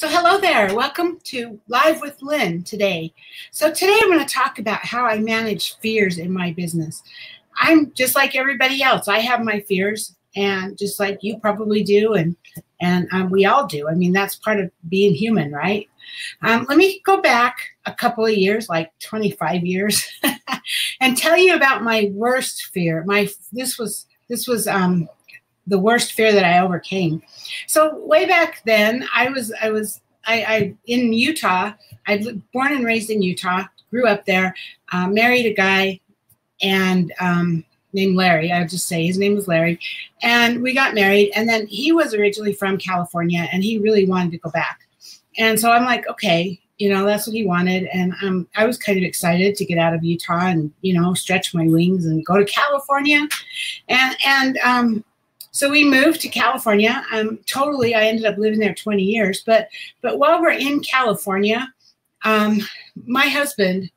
So hello there, welcome to Live with Lynn today. So today I'm going to talk about how I manage fears in my business. I'm just like everybody else. I have my fears, and just like you probably do, and we all do. I mean, that's part of being human, right? Let me go back a couple of years, like 25 years, and tell you about my worst fear. This was the worst fear that I overcame. So way back then, I was in Utah. I was born and raised in Utah, grew up there, married a guy, and named Larry. I'll just say his name was Larry, and we got married. And then he was originally from California, and he really wanted to go back. And so I'm like, okay, you know, that's what he wanted. And I was kind of excited to get out of Utah and, you know, stretch my wings and go to California. So we moved to California. I ended up living there 20 years. But while we're in California, my husband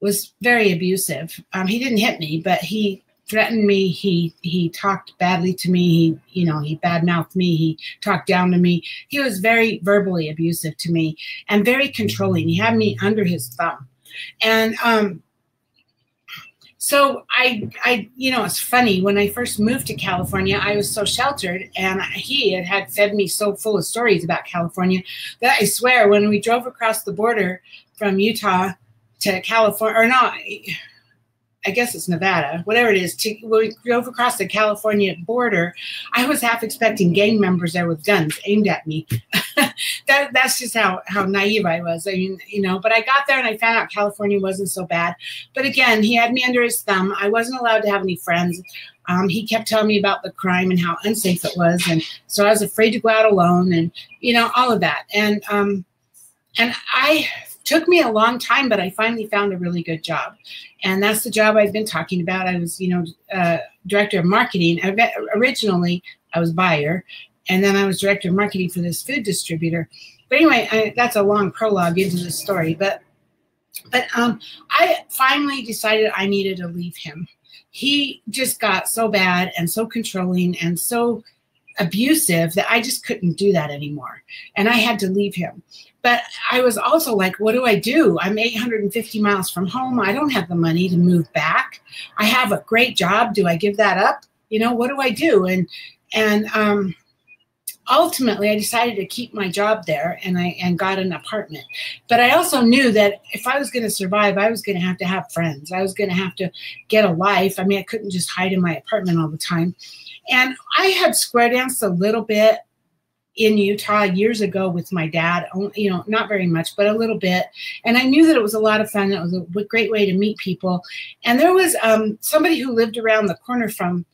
was very abusive. He didn't hit me, but he threatened me. He talked badly to me. He badmouthed me. He talked down to me. He was very verbally abusive to me and very controlling. He had me under his thumb. And So it's funny, when I first moved to California, I was so sheltered, and he had fed me so full of stories about California that I swear when we drove across the border from Utah to California, or no, I guess it's Nevada, whatever it is, when we drove across the California border, I was half expecting gang members there with guns aimed at me. That's just how naive I was. I mean, but I got there and I found out California wasn't so bad. But again, he had me under his thumb. I wasn't allowed to have any friends. He kept telling me about the crime and how unsafe it was. And so I was afraid to go out alone and, all of that. And took me a long time, but I finally found a really good job. And that's the job I've been talking about. I was, director of marketing. Originally, I was buyer. And then I was director of marketing for this food distributor. But anyway, that's a long prologue into the story. But I finally decided I needed to leave him. He just got so bad and so controlling and so abusive that I just couldn't do that anymore. And I had to leave him. But I was also like, what do I do? I'm 850 miles from home. I don't have the money to move back. I have a great job. Do I give that up? What do I do? And ultimately, I decided to keep my job there, and I got an apartment. But I also knew that if I was going to survive, I was going to have friends. I was going to have to get a life. I mean, I couldn't just hide in my apartment all the time. And I had square danced a little bit in Utah years ago with my dad, not very much, but a little bit. And I knew that it was a lot of fun. It was a great way to meet people. And there was somebody who lived around the corner from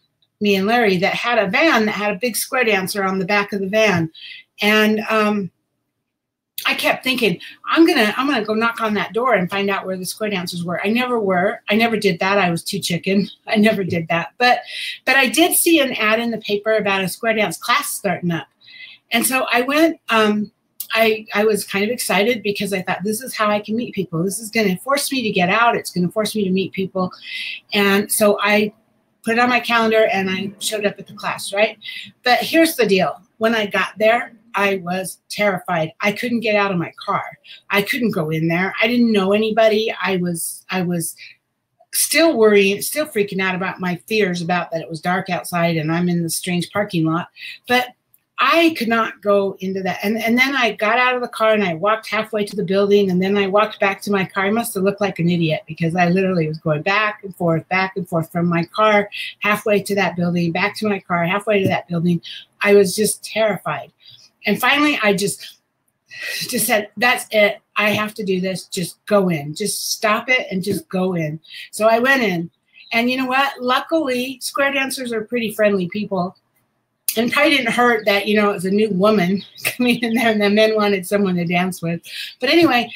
me and Larry that had a van that had a big square dancer on the back of the van. And I kept thinking, I'm gonna go knock on that door and find out where the square dancers were. I never did that. I was too chicken. I never did that. But I did see an ad in the paper about a square dance class starting up. And so I went, I was kind of excited because I thought, this is how I can meet people. This is gonna force me to get out. It's gonna force me to meet people. And so I put it on my calendar, and I showed up at the class, right? But here's the deal. When I got there, I was terrified. I couldn't get out of my car. I couldn't go in there. I didn't know anybody. I was still worrying, still freaking out about my fears about that it was dark outside and I'm in this strange parking lot. But I could not go into that. And then I got out of the car and I walked halfway to the building, and then I walked back to my car. I must have looked like an idiot because I literally was going back and forth from my car, halfway to that building, back to my car, halfway to that building. I was just terrified. And finally, I just said, that's it. I have to do this. Just go in. Just stop it and just go in. So I went in. And you know what? Luckily, square dancers are pretty friendly people. And probably didn't hurt that, it was a new woman coming in there and the men wanted someone to dance with. But anyway,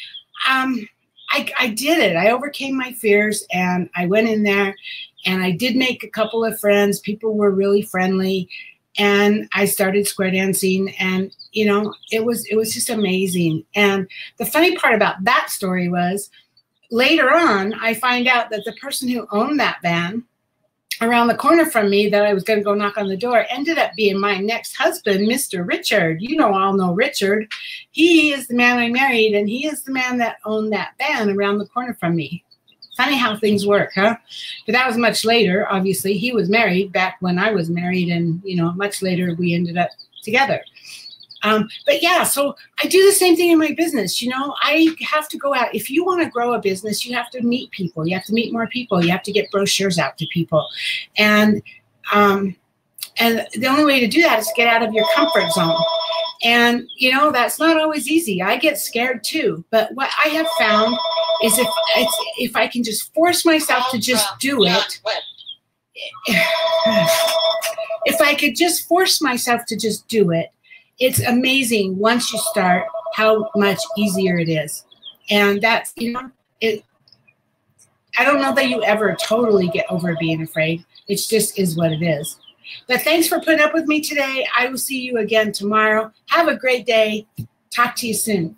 I did it. I overcame my fears, and I went in there, and I did make a couple of friends. People were really friendly, and I started square dancing, and, it was just amazing. And the funny part about that story was later on, I find out that the person who owned that van around the corner from me that I was going to go knock on the door ended up being my next husband, Mr. Richard. You know, all know Richard. He is the man I married, and he is the man that owned that van around the corner from me. Funny how things work, huh? But that was much later, obviously. He was married back when I was married, and, you know, much later we ended up together. But yeah, so I do the same thing in my business. You know, I have to go out. If you want to grow a business, you have to meet people. You have to meet more people. You have to get brochures out to people. And the only way to do that is to get out of your comfort zone. And, you know, that's not always easy. I get scared too. But what I have found is if I can just force myself to just do it, if I could just force myself to just do it, it's amazing once you start how much easier it is. And that's, you know, it. I don't know that you ever totally get over being afraid. It just is what it is. But thanks for putting up with me today. I will see you again tomorrow. Have a great day. Talk to you soon.